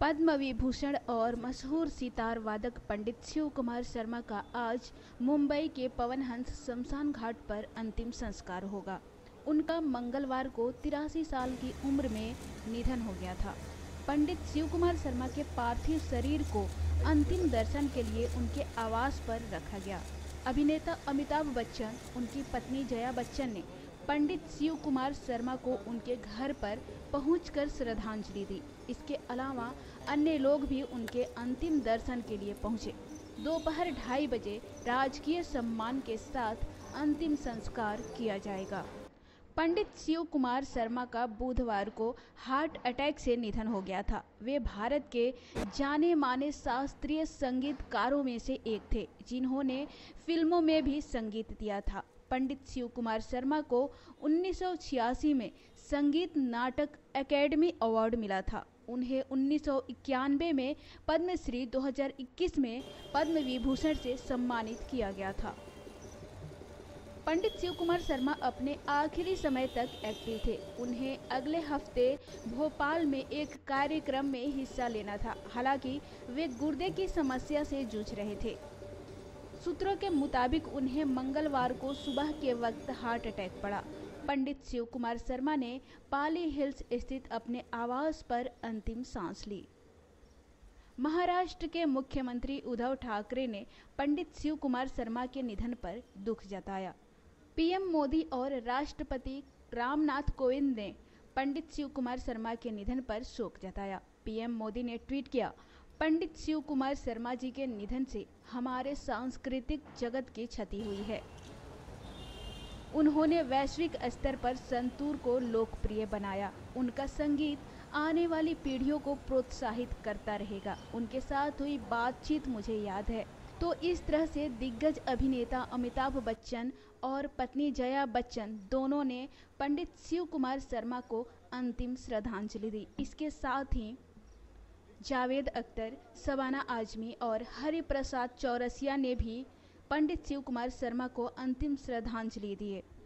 पद्म विभूषण और मशहूर सितार वादक पंडित शिव कुमार शर्मा का आज मुंबई के पवन हंस शमशान घाट पर अंतिम संस्कार होगा। उनका मंगलवार को 83 साल की उम्र में निधन हो गया था। पंडित शिव कुमार शर्मा के पार्थिव शरीर को अंतिम दर्शन के लिए उनके आवास पर रखा गया। अभिनेता अमिताभ बच्चन, उनकी पत्नी जया बच्चन ने पंडित शिव कुमार शर्मा को उनके घर पर पहुंचकर श्रद्धांजलि दी। इसके अलावा अन्य लोग भी उनके अंतिम दर्शन के लिए पहुंचे। दोपहर 2:30 बजे राजकीय सम्मान के साथ अंतिम संस्कार किया जाएगा। पंडित शिव कुमार शर्मा का बुधवार को हार्ट अटैक से निधन हो गया था। वे भारत के जाने माने शास्त्रीय संगीतकारों में से एक थे, जिन्होंने फिल्मों में भी संगीत दिया था। पंडित शिव कुमार शर्मा को 1986 में संगीत नाटक अकेडमी अवार्ड मिला था। उन्हें 1991 में पद्मश्री, 2021 में पद्म विभूषण से सम्मानित किया गया था। पंडित शिव कुमार शर्मा अपने आखिरी समय तक एक्टिव थे। उन्हें अगले हफ्ते भोपाल में एक कार्यक्रम में हिस्सा लेना था। हालांकि वे गुर्दे की समस्या से जूझ रहे थे। सूत्रों के मुताबिक उन्हें मंगलवार को सुबह के वक्त हार्ट अटैक पड़ा। पंडित शिव कुमार शर्मा ने पाली हिल्स स्थित अपने आवास पर अंतिम सांस ली। महाराष्ट्र के मुख्यमंत्री उद्धव ठाकरे ने पंडित शिव कुमार शर्मा के निधन पर दुख जताया। पीएम मोदी और राष्ट्रपति रामनाथ कोविंद ने पंडित शिव कुमार शर्मा के निधन पर शोक जताया। पीएम मोदी ने ट्वीट किया, पंडित शिव कुमार शर्मा जी के निधन से हमारे सांस्कृतिक जगत की क्षति हुई है। उन्होंने वैश्विक स्तर पर संतूर को लोकप्रिय बनाया। उनका संगीत आने वाली पीढ़ियों को प्रोत्साहित करता रहेगा। उनके साथ हुई बातचीत मुझे याद है। तो इस तरह से दिग्गज अभिनेता अमिताभ बच्चन और पत्नी जया बच्चन दोनों ने पंडित शिव कुमार शर्मा को अंतिम श्रद्धांजलि दी। इसके साथ ही जावेद अख्तर, शबाना आजमी और हरिप्रसाद चौरसिया ने भी पंडित शिव कुमार शर्मा को अंतिम श्रद्धांजलि दी।